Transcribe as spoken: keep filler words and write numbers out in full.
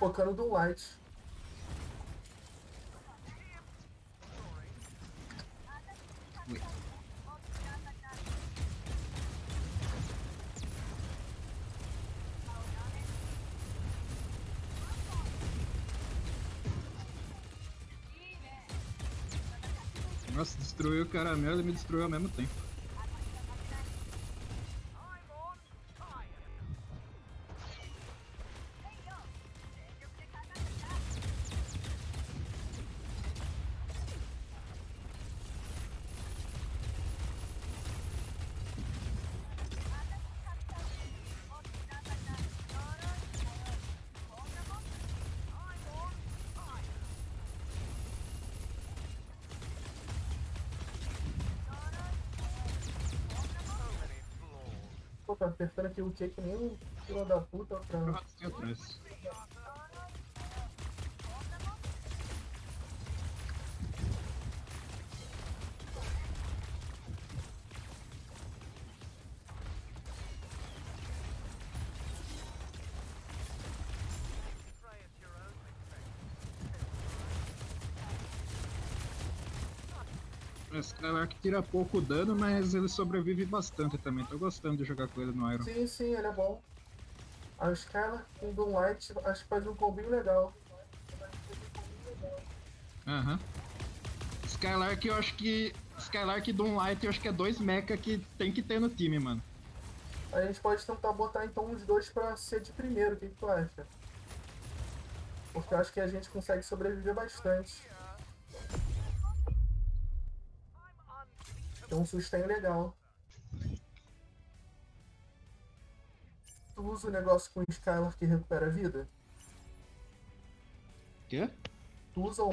focando Doom Light. Ui. Nossa, destruiu o caramelo e me destruiu ao mesmo tempo. Pô, tá apertando aqui o que que nem o filho da puta pra... Ah, tem atrás. Skylark tira pouco dano, mas ele sobrevive bastante também. Tô gostando de jogar com ele no Iron. Sim, sim, ele é bom. A Skylark com Doom Light acho que faz um combinho legal. Aham. Uhum. Skylark eu acho que... Skylark e Doom Light eu acho que é dois mecha que tem que ter no time, mano. A gente pode tentar botar então os dois pra ser de primeiro, o que, que tu acha? Porque eu acho que a gente consegue sobreviver bastante. Tem um sustain legal. Tu usa o negócio com o Skylark que recupera a vida? Quê? Tu usa o